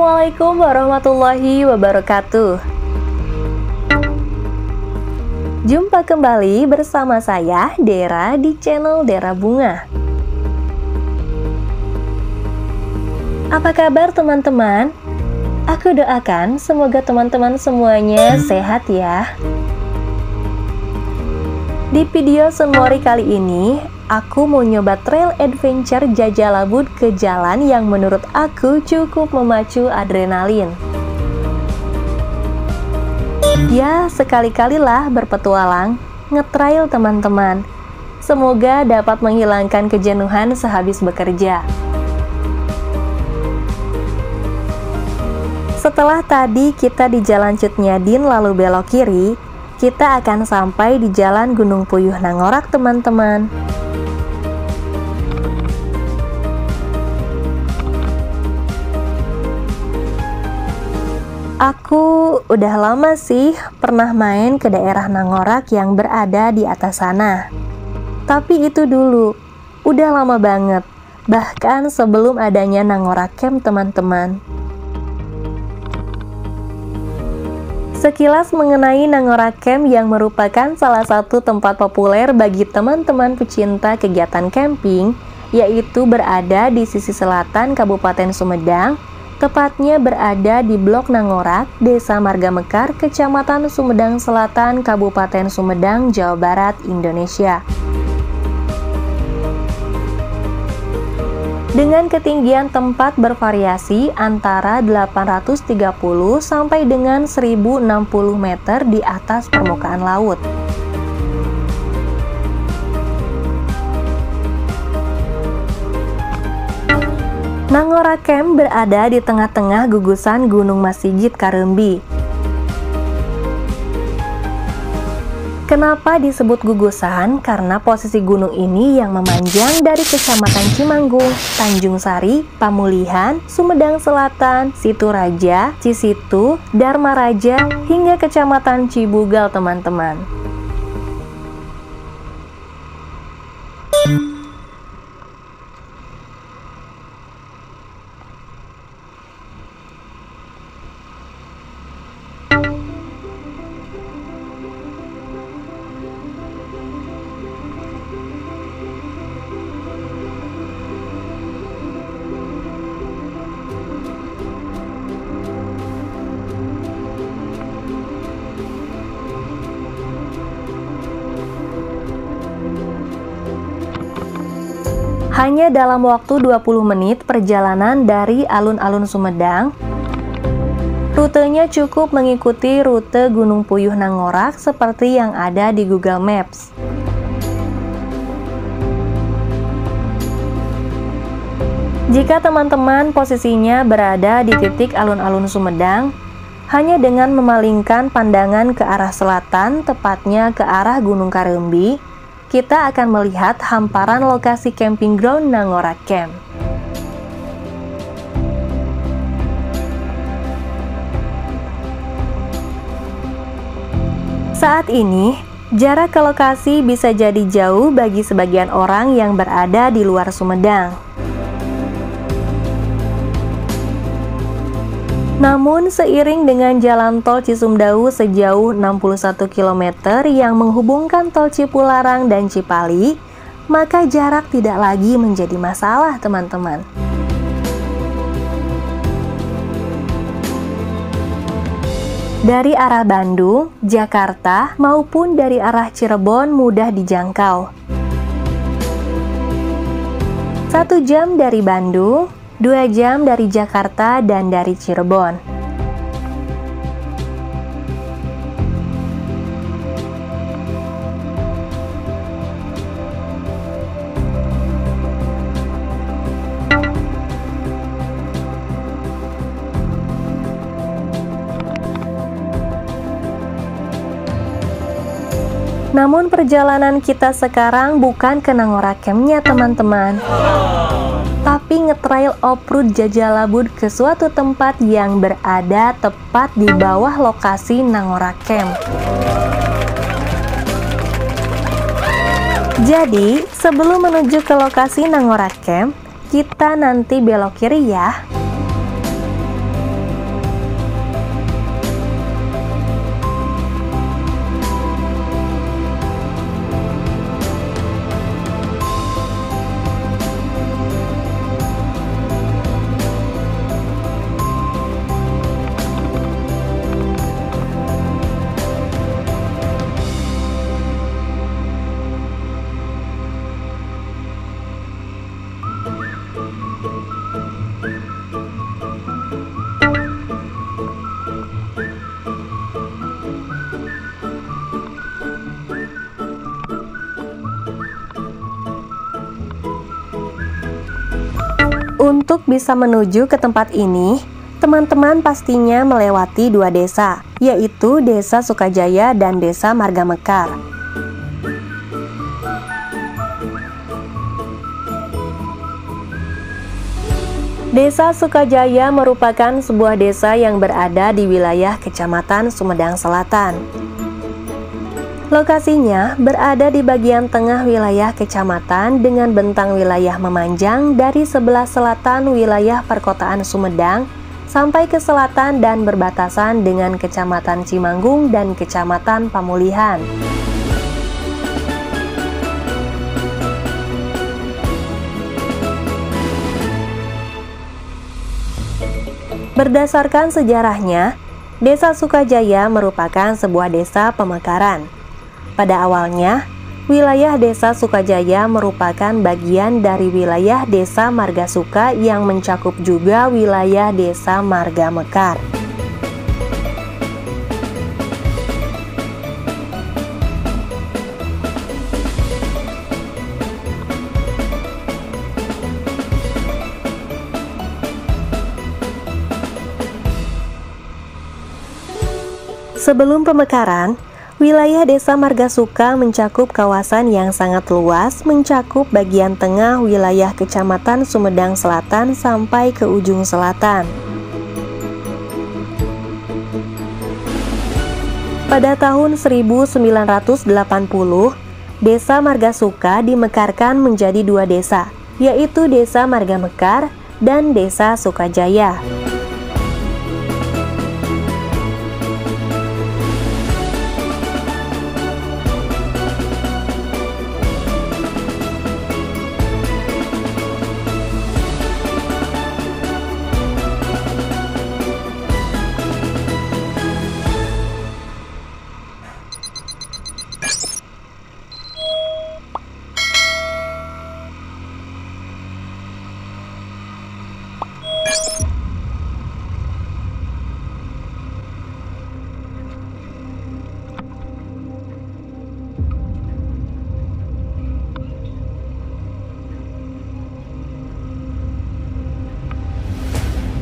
Assalamualaikum warahmatullahi wabarakatuh. Jumpa kembali bersama saya Dera di channel Dera Bunga. Apa kabar teman-teman? Aku doakan semoga teman-teman semuanya sehat ya. Di video Senmori kali ini aku mau nyoba trail adventure Jajalabut ke jalan yang menurut aku cukup memacu adrenalin. Ya, sekali-kalilah berpetualang, ngetrail teman-teman. Semoga dapat menghilangkan kejenuhan sehabis bekerja. Setelah tadi kita di jalan Cut Nyak Dien lalu belok kiri, kita akan sampai di jalan Gunung Puyuh Nangorak teman-teman. Aku udah lama sih pernah main ke daerah Nangorak yang berada di atas sana. Tapi itu dulu, udah lama banget, bahkan sebelum adanya Nangorak Camp teman-teman. Sekilas mengenai Nangorak Camp yang merupakan salah satu tempat populer bagi teman-teman pecinta kegiatan camping, yaitu berada di sisi selatan Kabupaten Sumedang, tepatnya berada di Blok Nangorak, Desa Marga Mekar, Kecamatan Sumedang Selatan, Kabupaten Sumedang, Jawa Barat, Indonesia. Dengan ketinggian tempat bervariasi antara 830 sampai dengan 1060 meter di atas permukaan laut. Nangorak Camp berada di tengah-tengah gugusan Gunung Masigit Kareumbi. Kenapa disebut gugusan? Karena posisi gunung ini yang memanjang dari Kecamatan Cimanggung, Tanjung Sari, Pamulihan, Sumedang Selatan, Situraja, Cisitu, Dharma Raja, hingga Kecamatan Cibugal teman-teman. Hanya dalam waktu 20 menit perjalanan dari Alun-Alun Sumedang, rutenya cukup mengikuti rute Gunung Puyuh Nangorak seperti yang ada di Google Maps. Jika teman-teman posisinya berada di titik Alun-Alun Sumedang, hanya dengan memalingkan pandangan ke arah selatan, tepatnya ke arah Gunung Kareumbi, kita akan melihat hamparan lokasi camping ground Nangorak Camp. Saat ini, jarak ke lokasi bisa jadi jauh bagi sebagian orang yang berada di luar Sumedang. Namun seiring dengan jalan tol Cisumdawu sejauh 61 km yang menghubungkan tol Cipularang dan Cipali, maka jarak tidak lagi menjadi masalah teman-teman. Dari arah Bandung, Jakarta, maupun dari arah Cirebon mudah dijangkau. 1 jam dari Bandung, 2 jam dari Jakarta dan dari Cirebon. Namun perjalanan kita sekarang bukan ke Nangorak Camp-nya teman-teman, tapi ngetrail off-road Jajalabut ke suatu tempat yang berada tepat di bawah lokasi Nangorak Camp. Jadi, sebelum menuju ke lokasi Nangorak Camp, kita nanti belok kiri ya. Untuk bisa menuju ke tempat ini, teman-teman pastinya melewati dua desa, yaitu Desa Sukajaya dan Desa Marga Mekar. Desa Sukajaya merupakan sebuah desa yang berada di wilayah Kecamatan Sumedang Selatan. Lokasinya berada di bagian tengah wilayah kecamatan dengan bentang wilayah memanjang dari sebelah selatan wilayah perkotaan Sumedang sampai ke selatan dan berbatasan dengan Kecamatan Cimanggung dan Kecamatan Pamulihan. Berdasarkan sejarahnya, Desa Sukajaya merupakan sebuah desa pemekaran. Pada awalnya, wilayah Desa Sukajaya merupakan bagian dari wilayah Desa Margasuka yang mencakup juga wilayah Desa Marga Mekar. Sebelum pemekaran, wilayah Desa Margasuka mencakup kawasan yang sangat luas, mencakup bagian tengah wilayah Kecamatan Sumedang Selatan sampai ke ujung selatan. Pada tahun 1980, Desa Margasuka dimekarkan menjadi dua desa, yaitu Desa Marga Mekar dan Desa Sukajaya.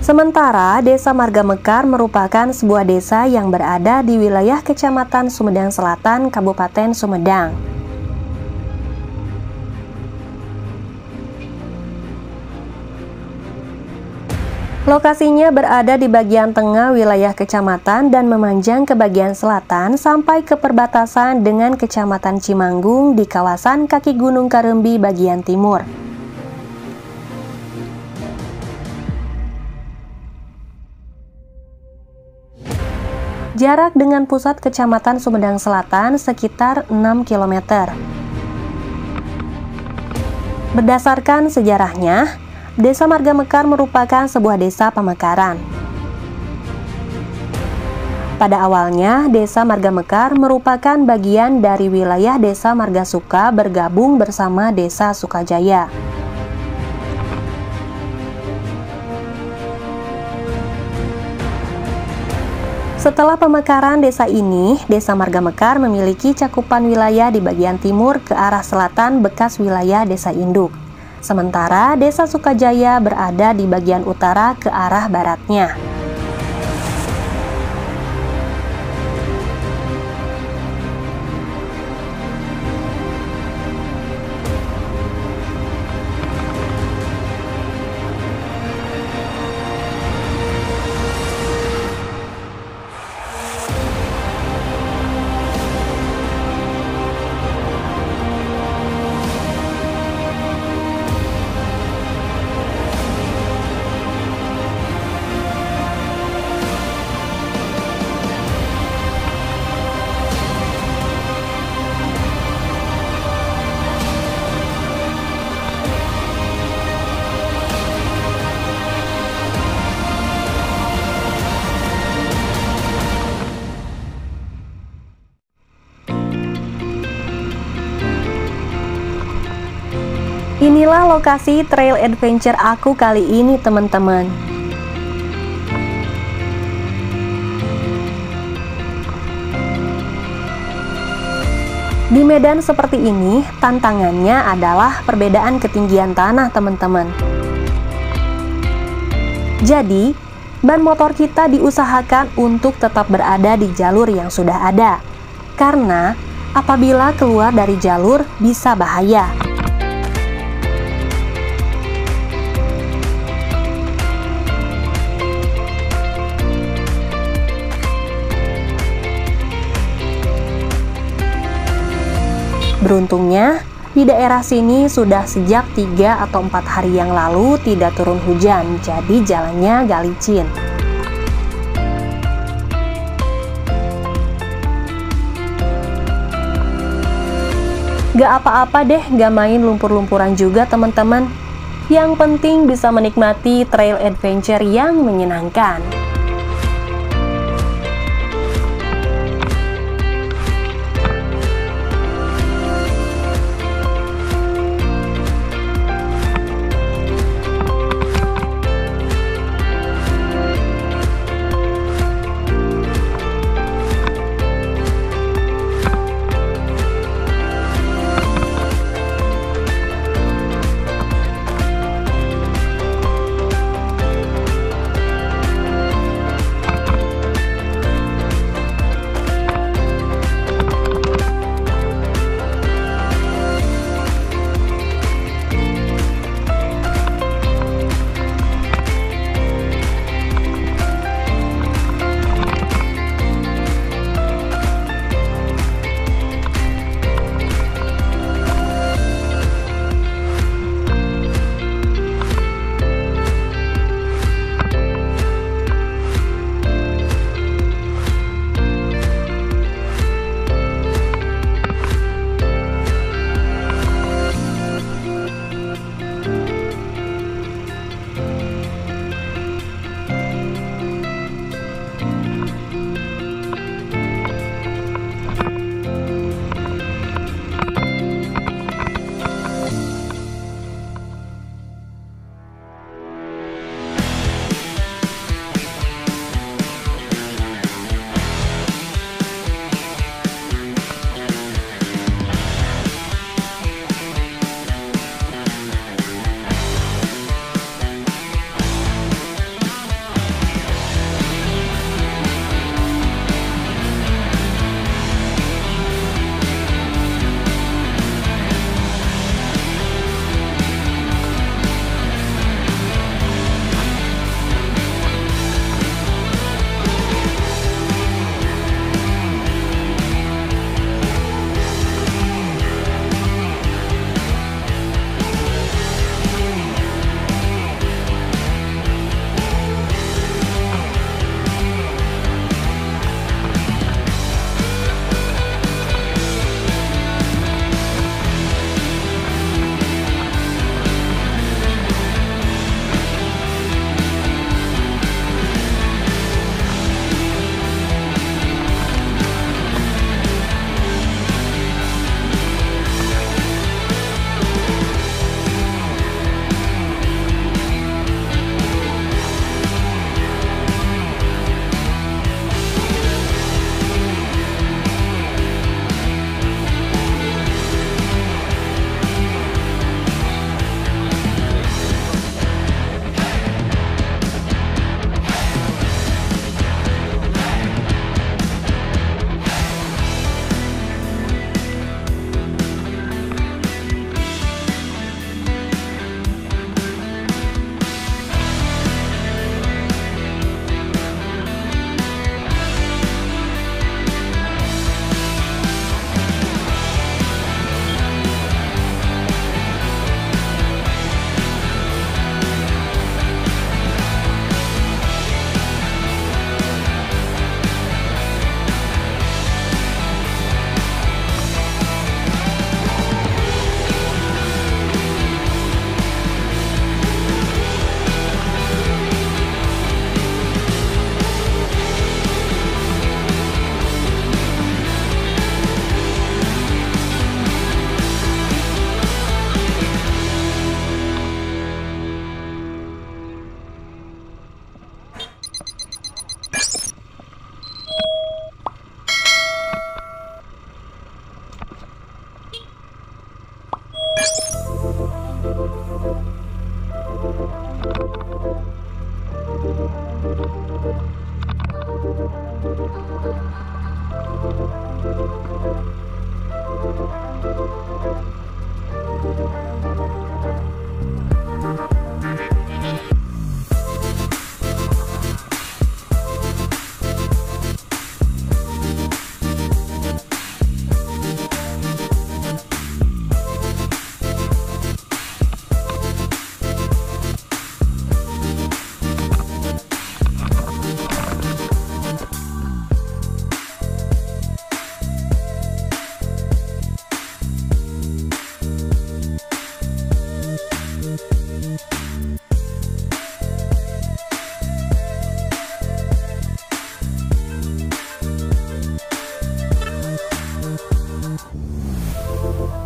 Sementara Desa Marga Mekar merupakan sebuah desa yang berada di wilayah Kecamatan Sumedang Selatan, Kabupaten Sumedang. Lokasinya berada di bagian tengah wilayah kecamatan dan memanjang ke bagian selatan sampai ke perbatasan dengan Kecamatan Cimanggung di kawasan kaki Gunung Kareumbi bagian timur. Jarak dengan pusat Kecamatan Sumedang Selatan sekitar 6 km. Berdasarkan sejarahnya, Desa Marga Mekar merupakan sebuah desa pemekaran. Pada awalnya, Desa Marga Mekar merupakan bagian dari wilayah Desa Margasuka bergabung bersama Desa Sukajaya. Setelah pemekaran desa ini, Desa Marga Mekar memiliki cakupan wilayah di bagian timur ke arah selatan bekas wilayah desa induk. Sementara Desa Sukajaya berada di bagian utara ke arah baratnya. Inilah lokasi trail adventure aku kali ini, teman-teman. Di medan seperti ini, tantangannya adalah perbedaan ketinggian tanah, teman-teman. Jadi, ban motor kita diusahakan untuk tetap berada di jalur yang sudah ada, karena apabila keluar dari jalur bisa bahaya. Beruntungnya, di daerah sini sudah sejak 3 atau 4 hari yang lalu tidak turun hujan, jadi jalannya gak licin. Gak apa-apa deh, gak main lumpur-lumpuran juga teman-teman. Yang penting bisa menikmati trail adventure yang menyenangkan.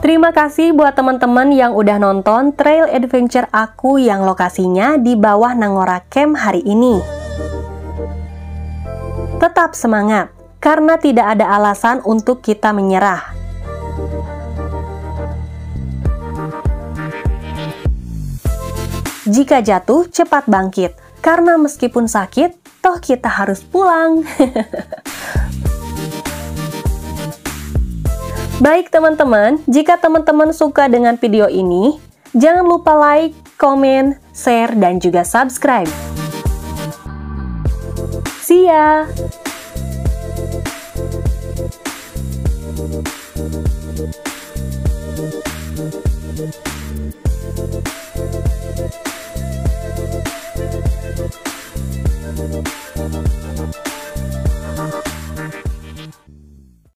Terima kasih buat teman-teman yang udah nonton trail adventure aku yang lokasinya di bawah Nangorak Camp hari ini. Tetap semangat, karena tidak ada alasan untuk kita menyerah. Jika jatuh, cepat bangkit, karena meskipun sakit, toh kita harus pulang. Baik teman-teman, jika teman-teman suka dengan video ini, jangan lupa like, komen, share, dan juga subscribe. See ya!